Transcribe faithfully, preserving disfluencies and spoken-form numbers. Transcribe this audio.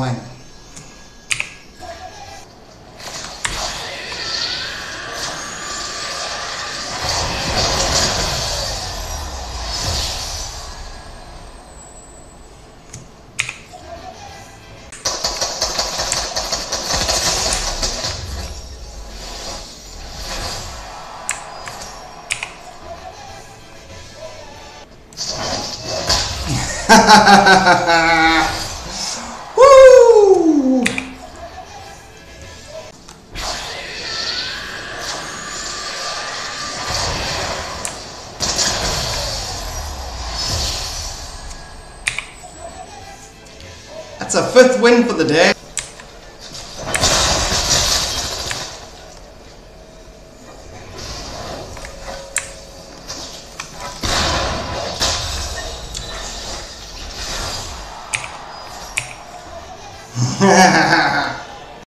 one. Woo! That's a fifth win for the day. Ha